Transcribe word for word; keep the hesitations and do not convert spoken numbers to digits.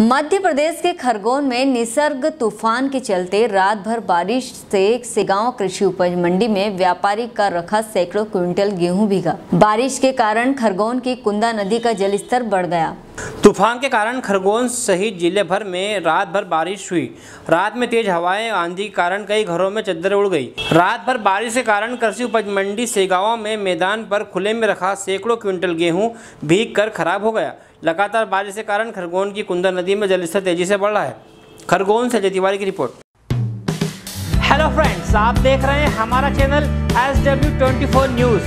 मध्य प्रदेश के खरगोन में निसर्ग तूफान के चलते रात भर बारिश से सेगांव कृषि उपज मंडी में व्यापारी का रखा सैकड़ों क्विंटल गेहूं भीगा। बारिश के कारण खरगोन की कुंदा नदी का जलस्तर बढ़ गया। तूफान के कारण खरगोन सहित जिले भर में रात भर बारिश हुई। रात में तेज हवाएं आंधी के कारण कई घरों में चद्दर उड़ गई। रात भर बारिश के कारण कृषि उपज मंडी सेगांव में मैदान पर खुले में रखा सैकड़ों क्विंटल गेहूं भीग कर खराब हो गया। लगातार बारिश के कारण खरगोन की कुंदा नदी में जलस्तर तेजी से बढ़ रहा है। खरगोन से जय तिवारी की रिपोर्ट। हेलो फ्रेंड्स, आप देख रहे हैं हमारा चैनल एस डब्ल्यू चौबीस न्यूज़।